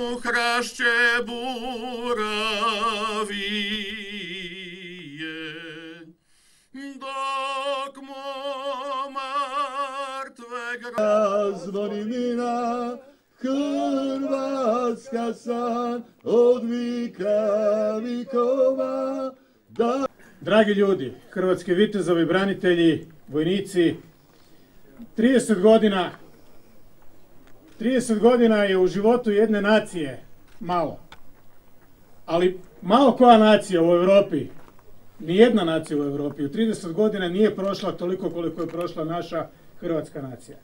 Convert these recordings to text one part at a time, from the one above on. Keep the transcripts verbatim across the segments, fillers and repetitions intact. u hrašće buravije, dok moma mrtve zvonimina Hrvatska san od vika vikova. Dragi ljudi, hrvatski vitezovi, branitelji, vojnici, trideset godina trideset godina je u životu jedne nacije malo, ali malo koja nacija u Europi, nijedna nacija u Europi u trideset godina nije prošla toliko koliko je prošla naša hrvatska nacija.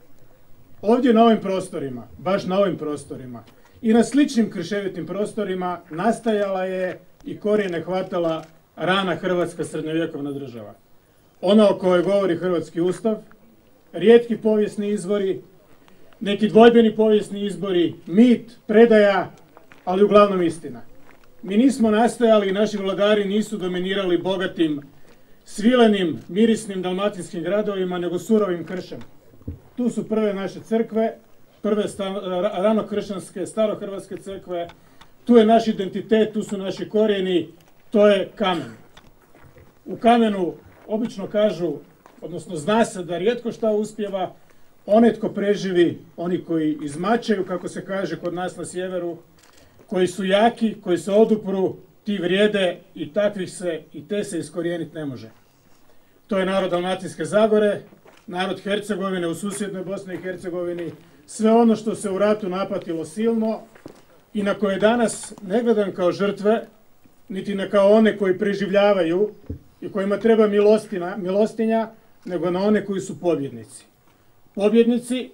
Ovdje na ovim prostorima, baš na ovim prostorima i na sličnim krševitim prostorima nastajala je i korijene hvatala rana hrvatska srednjovjekovna država. Ona o kojoj govori hrvatski ustav, rijetki povijesni izvori, neki dvojbeni povijesni izbori, mit, predaja, ali uglavnom istina. Mi nismo nastajali i naši vladari nisu dominirali bogatim, svilenim, mirisnim dalmatinskim gradovima, nego surovim kršem. Tu su prve naše crkve, prve ranokršćanske, starohrvatske crkve, tu je naš identitet, tu su naši korijeni, to je kamen. U kamenu obično kažu, odnosno zna se da rijetko šta uspjeva, one tko preživi, oni koji izmačaju, kako se kaže kod nas na sjeveru, koji su jaki, koji se odupru, ti vrijede i takvih se i te se iskorijeniti ne može. To je narod Dalmatinske Zagore, narod Hercegovine u susjednoj Bosni i Hercegovini, sve ono što se u ratu napatilo silno i na koje danas ne gledam kao žrtve, niti ne kao one koji preživljavaju i kojima treba milostina, milostinja, nego na one koji su pobjednici. Pobjednici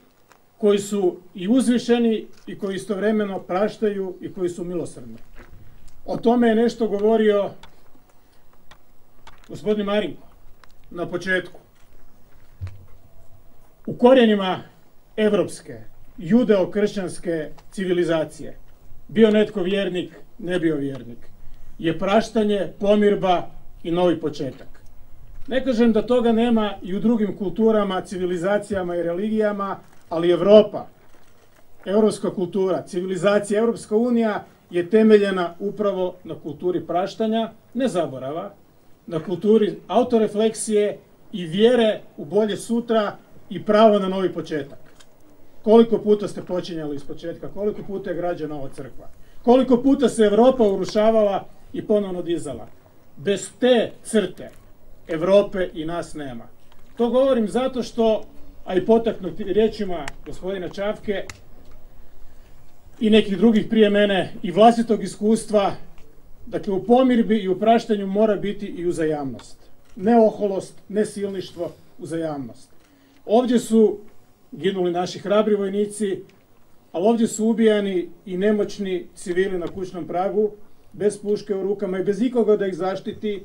koji su i uzvišeni i koji istovremeno praštaju i koji su milosrdni. O tome je nešto govorio gospodin Marinko na početku. U korijenima evropske, judeo-kršćanske civilizacije, bio netko vjernik, ne bio vjernik, je praštanje, pomirba i novi početak. Ne kažem da toga nema i u drugim kulturama, civilizacijama i religijama, ali Evropa, evropska kultura, civilizacija, Evropska unija je temeljena upravo na kulturi praštanja, ne zaborava, na kulturi autorefleksije i vjere u bolje sutra i pravo na novi početak. Koliko puta ste počinjali iz početka, koliko puta je građena ova crkva, koliko puta se Evropa urušavala i ponovno dizala. Bez te crte Evrope i nas nema. To govorim zato što, a i potaknuti riječima gospodina Čavke i nekih drugih prije mene i vlastitog iskustva, dakle u pomirbi i u praštanju mora biti i uzajamnost. Ne oholost, ne silništvo, uzajamnost. Ovdje su ginuli naši hrabri vojnici, ali ovdje su ubijani i nemoćni civili na kućnom pragu, bez puške u rukama i bez ikoga da ih zaštiti,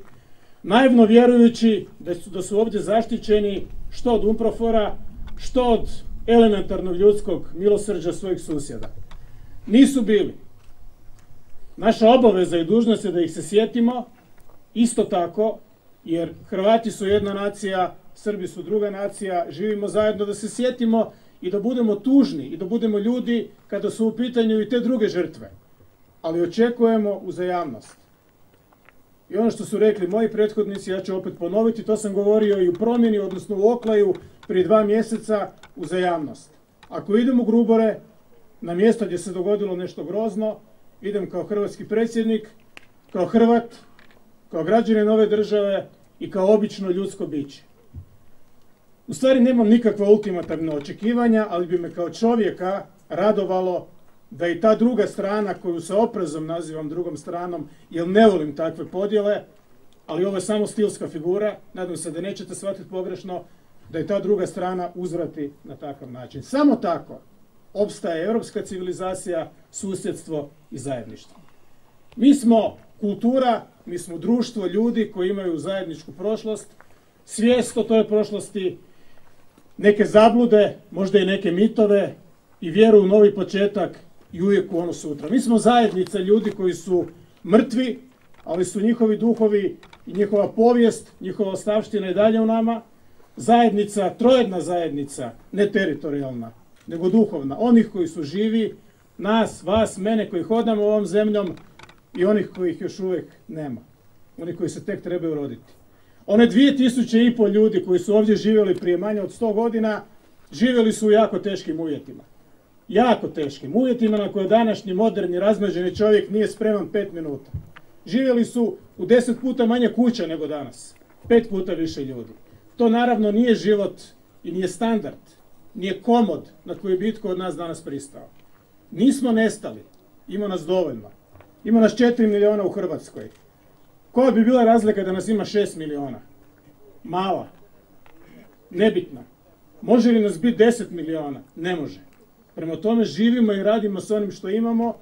naivno vjerujući da su, da su ovdje zaštićeni što od UNPROFOR-a, što od elementarnog ljudskog milosrđa svojih susjeda. Nisu bili. Naša obaveza i dužnost je da ih se sjetimo, isto tako, jer Hrvati su jedna nacija, Srbi su druga nacija, živimo zajedno, da se sjetimo i da budemo tužni i da budemo ljudi kada su u pitanju i te druge žrtve. Ali očekujemo uzajamnost. I ono što su rekli moji prethodnici, ja ću opet ponoviti, to sam govorio i u promjeni, odnosno u Oklaju, prije dva mjeseca, uzajamnost. Ako idem u Grubore, na mjesto gdje se dogodilo nešto grozno, idem kao hrvatski predsjednik, kao Hrvat, kao građanin ove države i kao obično ljudsko biće. U stvari nemam nikakva ultimativna očekivanja, ali bi me kao čovjeka radovalo da i ta druga strana, koju sa oprezom nazivam drugom stranom, jer ne volim takve podjele, ali ovo je samo stilska figura, nadam se da nećete shvatiti pogrešno, da i ta druga strana uzvrati na takav način. Samo tako opstaje europska civilizacija, susjedstvo i zajedništvo. Mi smo kultura, mi smo društvo ljudi koji imaju zajedničku prošlost, svijest o toj prošlosti, neke zablude, možda i neke mitove i vjeru u novi početak i uvijek u ono sutra. Mi smo zajednica ljudi koji su mrtvi, ali su njihovi duhovi i njihova povijest, njihova ostavština i dalje u nama. Zajednica, trojedna zajednica, ne teritorijalna, nego duhovna. Onih koji su živi, nas, vas, mene koji hodamo ovom zemljom i onih kojih još uvijek nema. Oni koji se tek trebaju roditi. One dvije tisuće i pol ljudi koji su ovdje živjeli prije manje od sto godina, živjeli su u jako teškim uvjetima. Jako teškim uvjetima na koje današnji moderni razmeđeni čovjek nije spreman pet minuta. Živjeli su u deset puta manje kuća nego danas. Pet puta više ljudi. To naravno nije život i nije standard. Nije komod na koji bi itko od nas danas pristao. Nismo nestali. Ima nas dovoljno. Ima nas četiri miliona u Hrvatskoj. Koja bi bila razlika da nas ima šest miliona? Mala. Nebitna. Može li nas biti deset miliona? Ne može. Prema tome živimo i radimo s onim što imamo,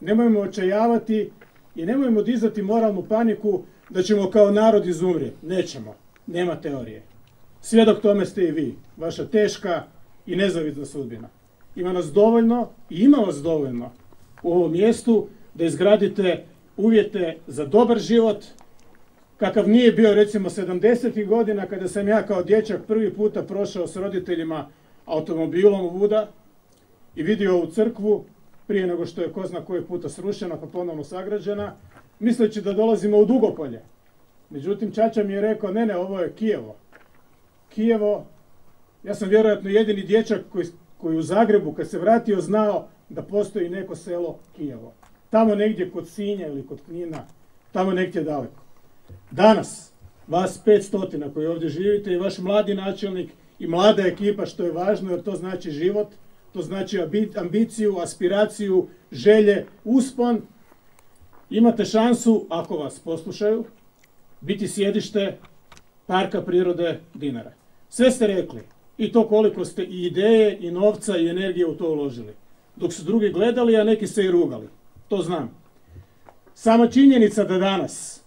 nemojmo očajavati i nemojmo dizati moralnu paniku da ćemo kao narod izumrijeti. Nećemo. Nema teorije. Svjedok tome ste i vi. Vaša teška i nezavidna sudbina. Ima nas dovoljno i ima vas dovoljno u ovom mjestu da izgradite uvjete za dobar život, kakav nije bio recimo sedamdesetih godina kada sam ja kao dječak prvi puta prošao s roditeljima automobilom ovuda i vidio ovu crkvu prije nego što je ko zna koji puta srušena pa ponovno sagrađena, misleći da dolazimo u Dugopolje. Međutim, čača mi je rekao, ne, ne, ovo je Kijevo. Kijevo, ja sam vjerojatno jedini dječak koji, koji u Zagrebu kad se vratio znao da postoji neko selo Kijevo. Tamo negdje kod Sinja ili kod Knina, tamo negdje daleko. Danas, vas pet stotina koji ovdje živite i vaš mladi načelnik i mlada ekipa, što je važno jer to znači život, to znači ambiciju, aspiraciju, želje, uspon. Imate šansu, ako vas poslušaju, biti sjedište Parka prirode Dinara. Sve ste rekli i to koliko ste i ideje, i novca, i energije u to uložili. Dok su drugi gledali, a neki se i rugali. To znam. Sama činjenica da danas,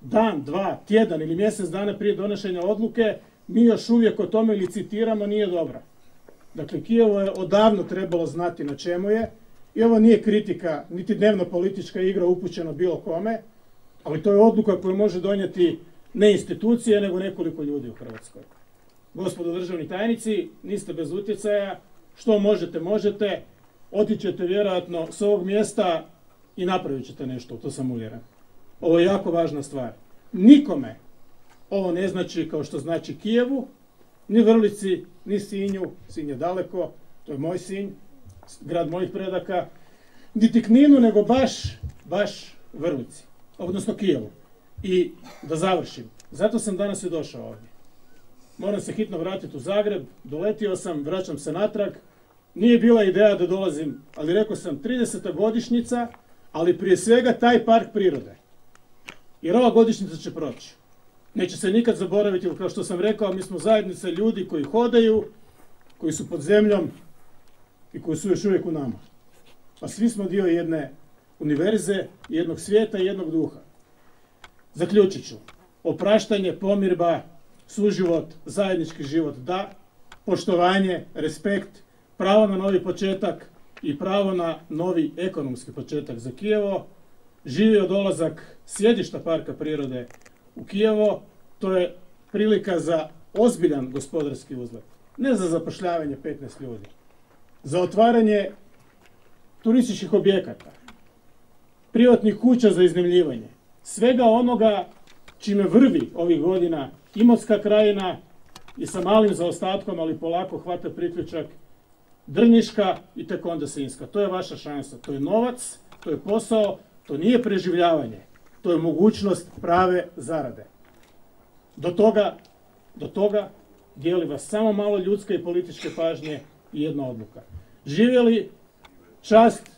dan, dva, tjedan ili mjesec dana prije donošenja odluke, mi još uvijek o tome licitiramo, nije dobra. Dakle, Kijevo je odavno trebalo znati na čemu je i ovo nije kritika, niti dnevno politička igra upućena bilo kome, ali to je odluka koju može donijeti ne institucije, nego nekoliko ljudi u Hrvatskoj. Gospodo državni tajnici, niste bez utjecaja, što možete, možete, otićete vjerojatno s ovog mjesta i napravit ćete nešto, to sam uvjeren. Ovo je jako važna stvar. Nikome ovo ne znači kao što znači Kijevu, ni Vrlici, ni Sinju, Sinj je daleko, to je moj Sinj, grad mojih predaka, niti Kninu, nego baš, baš Vrlici, odnosno Kijevu. I da završim, zato sam danas i došao ovdje. Moram se hitno vratiti u Zagreb, doletio sam, vraćam se natrag. Nije bila ideja da dolazim, ali rekao sam trideseta godišnjica, ali prije svega taj park prirode. Jer ova godišnjica će proći. Neće se nikad zaboraviti, jer kao što sam rekao, mi smo zajednica ljudi koji hodaju, koji su pod zemljom i koji su još uvijek u nama. Pa svi smo dio jedne univerze, jednog svijeta i jednog duha. Zaključit ću. Opraštanje, pomirba, suživot, zajednički život da, poštovanje, respekt, pravo na novi početak i pravo na novi ekonomski početak za Kijevo. Živio dolazak sjedišta Parka prirode u Kijevo, to je prilika za ozbiljan gospodarski uzlet. Ne za zapošljavanje petnaest ljudi. Za otvaranje turističkih objekata, privatnih kuća za iznajmljivanje, svega onoga čime vrvi ovih godina Imotska krajina i sa malim zaostatkom, ali polako hvata priključak Drniška i tek onda Sinjska. To je vaša šansa. To je novac, to je posao, to nije preživljavanje. To je mogućnost prave zarade. Do toga, do toga dijeli vas samo malo ljudske i političke pažnje i jedna odluka. Živjeli, čast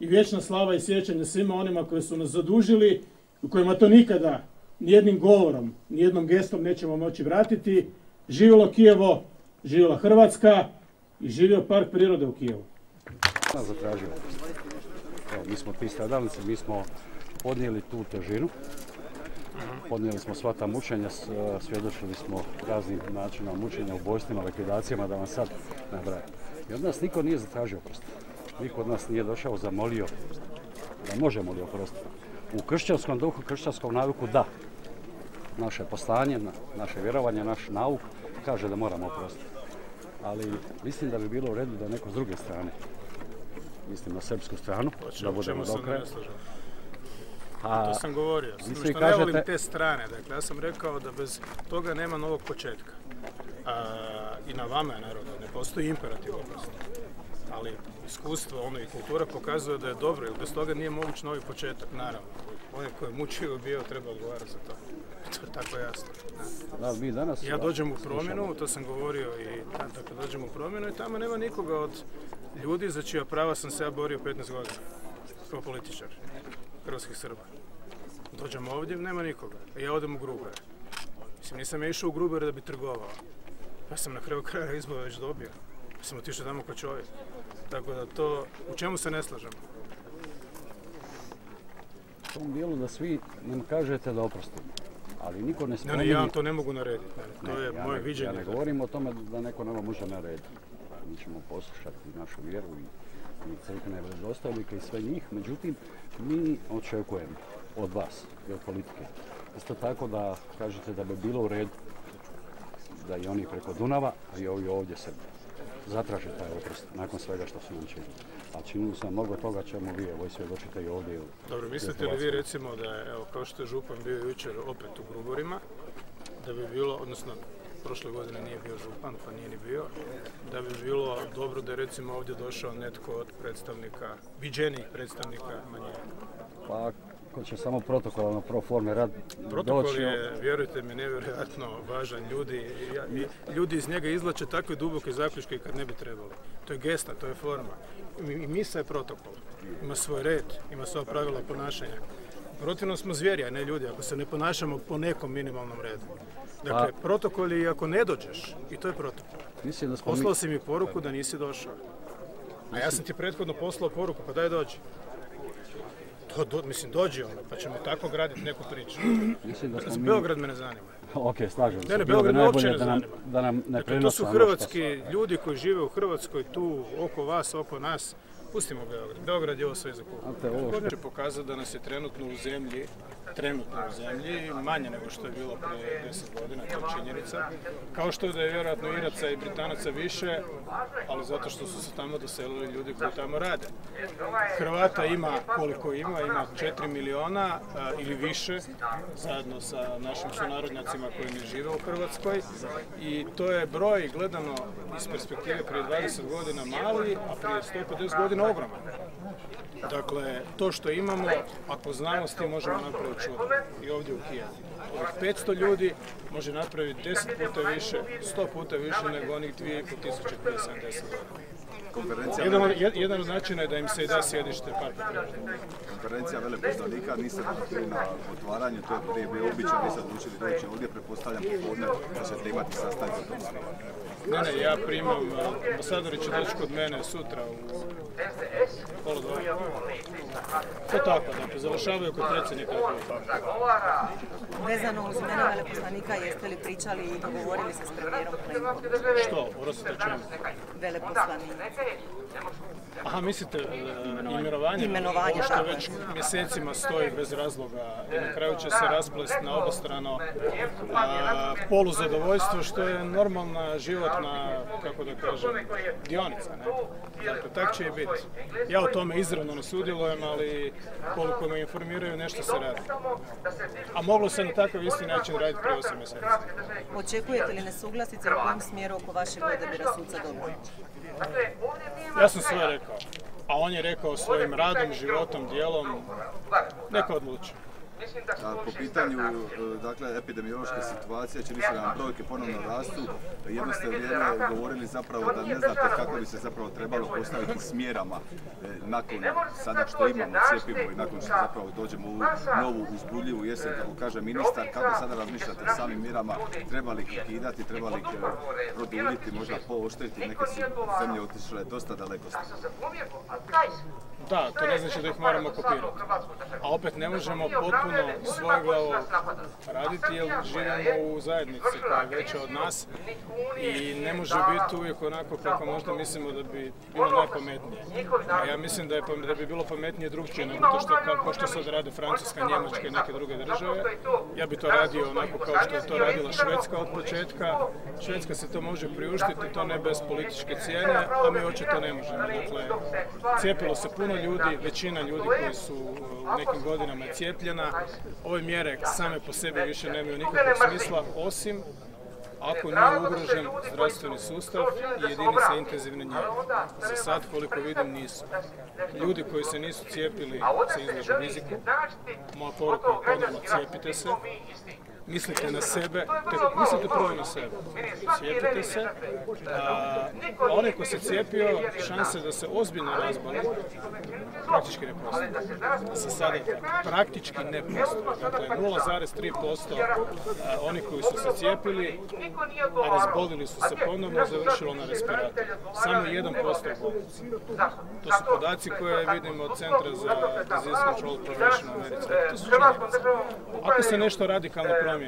i vječna slava i sjećanje svima onima koji su nas zadužili i kojima to nikada, nijednim govorom, nijednom gestom nećemo moći vratiti. Živjelo Kijevo, živjela Hrvatska i živio Park prirode u Kijevu. Zatražio. Evo, mi smo ti stradalnici, mi smo podnijeli tu težinu, podnijeli smo sva ta mučenja, svjedočili smo raznim načinima mučenja, ubojstvima, likvidacijama, da vam sad nabraje. I od nas niko nije zatražio oprost. Niko od nas nije došao, zamolio da možemo li oprostiti. U kršćanskom duhu, kršćanskom naviku da. Naše poslanje, naše vjerovanje, naš nauk kaže da moramo oprostiti. Ali mislim da bi bilo u redu da neko s druge strane mislim na srpsku stranu, da budemo do kraja. To sam govorio, što ne volim te strane. Dakle, ja sam rekao da bez toga nema novog početka. I na vama je, naravno, ne postoji imperativ oprosti. Ali iskustvo, ono i kultura pokazuje da je dobro, jer bez toga nije moguć novi početak, naravno. Onaj koji je mučio i bio treba odgovarati za to. To je tako jasno. Ja dođem u promjenu, to sam govorio i tako dođem u promjenu i tamo nema nikoga od ljudi za čija prava sam se ja borio petnaest godina. Kao političar hrvatskih Srba. Dođem ovdje, nema nikoga. Ja odem u Grubare. Mislim, nisam ja išao u Grubare da bi trgovao. Ja sam na kraju kraja izbora već dobio. Ja sam otišao tamo kao čovjek. Tako da to, u čemu se ne slažemo? U tom dijelu da svi nam kažete da oprostimo. Ali niko ne spominje... Ne, ne, ja vam to ne mogu narediti. To je moje viđenje. Ja ne govorim o tome da neko nama može narediti. Mi ćemo poslušati našu vjeru i crkvene vjeroučitelje i sve njih. Međutim, mi očekujemo od vas i od politike. Isto tako da kažete da bi bilo u redu da i oni preko Dunava, a i ovi ovdje se zatraže taj oprost nakon svega što su nam činili. A činili sam mnogo toga čemu vi, evo i svjedočite i ovdje. Dobro, mislite li vi recimo da je, evo, kao što je župan bio jučer opet u Gruborima, da bi bilo, odnosno prošle godine nije bio župan, pa nije ni bio, da bi bilo dobro da je recimo ovdje došao netko od predstavnika, viđenih predstavnika manjina? Pa, ko će samo protokolno proforme rad doći... Protokol je, vjerujte mi, nevjerojatno važan. Ljudi iz njega izlače takve duboke zaključke kad ne bi trebali. To je gesta, to je forma. I misa je protokol. Ima svoj red, ima svoje pravila ponašanja. Protivno smo zvijeri, a ne ljudi, ako se ne ponašamo po nekom minimalnom redu. Dakle, protokol je i ako ne dođeš, i to je protokol. Poslao si mi poruku da nisi došao. A ja sam ti prethodno poslao poruku, pa daj dođi. Mislim, dođi ono, pa ćemo tako graditi neku priču. Beograd me ne zanima. Ok, slažem se. Ne, ne, Beograd me uopće ne zanima. To su hrvatski ljudi koji žive u Hrvatskoj, tu, oko vas, oko nas. Pustimo Beograd. Beograd je ovo sve zakupio. Ovo će pokazati da nas je trenutno u zemlji, trenutno u zemlji, manje nego što je bilo prije deset godina, to je činjenica. Kao što da je vjerojatno Iraca i Britanaca više, ali zato što su se tamo doselili ljudi koji tamo rade. Hrvata ima koliko ima, ima četiri miliona ili više, zajedno sa našim sunarodnjacima koji ne žive u Hrvatskoj. I to je broj gledano iz perspektive prije dvadeset godina mali, a prije sto pedeset godina ogroman. Dakle, to što imamo, ako znamo, s tim možemo napraviti čudo. I ovdje u Kijevu. Ovih petsto ljudi može napraviti deset puta više, sto puta više nego onih dvije i po tisuće prije sedamdeset godina. Jedan od načina je da im se i da sjedište Parka prirode. Konferencija veleposlanika, niste bili na otvaranju, to je prije bio običaj, vi ste odlučili doći ovdje, prepostavljam popodne da ćete imati sastanak za to. Ne, ne, ja primam, ambasadori će doći kod mene sutra u pola dva. To tako, dakle, završavaju kod predsjednika. Vezano uz mene veleposlanika, jeste li pričali i dogovorili se s premijerom Plenkovićem? Što? Oprostite, čemu? Veleposlanik. Aha, mislite imenovanje? Imenovanje, što već mjesecima stoji bez razloga i na kraju će se rasplest na obostrano poluzadovoljstvo, što je normalna životna, kako da kažem, dionica. Dakle, tak će i biti. Ja o tome izravno ne sudjelujem, ali koliko me informiraju, nešto se radi. A moglo se na takav isti način raditi prije osam mjeseci. Očekujete li nesuglasice u kojem smjeru oko vašeg odabira suca Dobronića? Ja sam sve rekao, a on je rekao svojim radom, životom, dijelom, neka odluči. Po pitanju epidemiološke situacije, čini se da nam brojke ponovno rastu, jedno ste vrijeme govorili zapravo da ne znate kako bi se zapravo trebalo postaviti u smjerama nakon sada što imamo cjepivo i nakon što zapravo dođemo u ovu novu uzbudljivu jesen, kako kaže ministar, kako sada razmišljate o samim mjerama, treba li ih ukidati, treba li ih produljiti, možda pooštriti, neke su zemlje otišle dosta daleko. Da, to ne znači da ih moramo kopirati, a opet ne možemo potpuno svoj glavu raditi jer živimo u zajednici koja je veća od nas i ne može biti uvijek onako kako možda mislimo da bi bilo najpametnije. A ja mislim da, je, da bi bilo pametnije drugčije nego to što, kao što sad rade Francuska, Njemačka i neke druge države. Ja bi to radio onako kao što je to radila Švedska od početka. Švedska se to može priuštiti, to ne bez političke cijene, a mi očito ne možemo. Dakle, cijepilo se puno ljudi, većina ljudi koji su u nekim godinama je cijepljena. Ove mjere same po sebi više nemaju nikakvog smisla, osim ako nije ugrožen zdravstveni sustav i jedinice intenzivne njege. Za sad, koliko vidim, nisu. Ljudi koji se nisu cijepili se izlažu riziku. Moja poruka je ponovno, cijepite se. Mislite na sebe, tako, mislite prvo na sebe, cijepite se, a onaj ko se cijepio, šanse da se ozbiljno razboli, praktički ne postoje. Za sada praktički ne postoje, dakle nula zarez tri posto oni koji su se cijepili, a razbolili su se ponovno, završilo na respiratoru. Samo jedan posto je bolnici. To su podaci koje vidimo od Centra za Disease Control Prevention u Americi. Ako se nešto radikalno promijeni,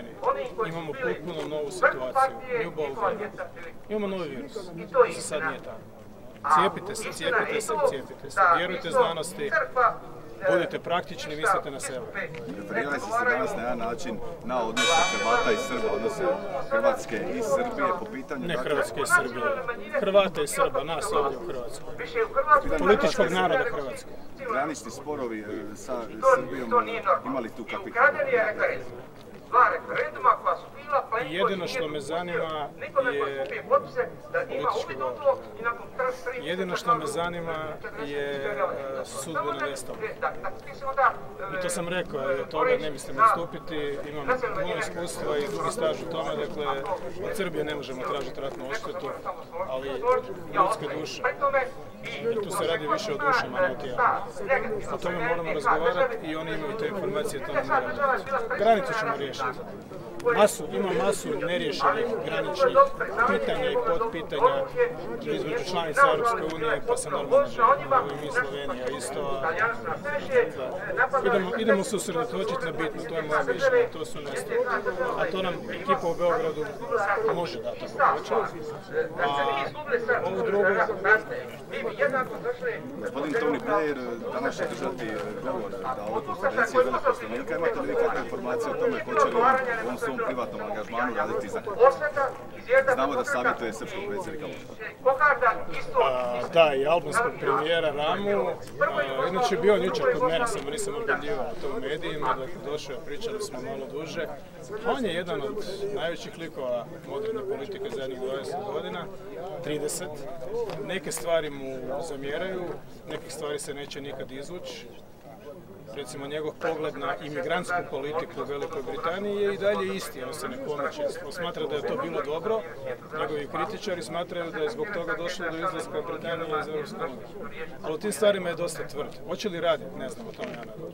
imamo potpuno novu situaciju, ljubavu, imamo novi virus, za sad nije tako. Cijepite se, cijepite se, cijepite se, vjerujte znanosti, budite praktični, mislite na sebe. Referirali ste se danas na jedan način na odnose Hrvata i Srba, odnose Hrvatske i Srbije po pitanju... Ne Hrvatske i Srbije, Hrvata i Srba, nas ovdje u Hrvatskoj, političkog naroda Hrvatske. Granični sporovi sa Srbijom imali tu kapitalnu. Jedino što me zanima je politički govor. Jedino što me zanima je sudbina nestalih. I to sam rekao, jer od toga ne mislim odstupiti. Imam puno iskustva i drugi staž u tome, dakle od Srbije ne možemo tražiti ratnu odštetu, ali ljudske duše. Jer tu se radi više o dušama, a ne o tijelima. O tome moramo razgovarati i oni imaju te informacije, to nam moramo raditi. Granicu ćemo riješiti. Masu, ima masu nerješenih graničnih pitanja i potpitanja između članica Europske unije, pa sam normalno želimo i Slovenija isto. Idemo, idemo se usredotočiti na bitno, to je moja mišljenja, to su nastavi. A to nam ekipa u Beogradu može dati ako hoće. A ovo drugo... Gospodin Toni Blair danas će držati govor da ovo konferencije veleposlanika. Imate li vi kakve informacije o tome hoće li u ovom svom privatnom angažmanu raditi za njega? Znamo da savjetuje srpskog predsjednika. Da, i albanskog premijera Ramu. Inače bio ničak od mene, samo nisam objavljivao to u medijima. Dakle, došao, pričali smo malo duže. On je jedan od najvećih likova moderne politike zadnjih dvadeset godina, trideset. Neke stvari mu zamjeraju, nekih stvari se neće nikad izvući. Recimo, njegov pogled na imigrantsku politiku u Velikoj Britaniji je i dalje isti, on se ne pomiče. On smatra da je to bilo dobro, njegovi kritičari smatraju da je zbog toga došlo do izlaska Britanije iz Europske unije. Ali u tim stvarima je dosta tvrd. Hoće li raditi? Ne znam, o tome ja ne znam.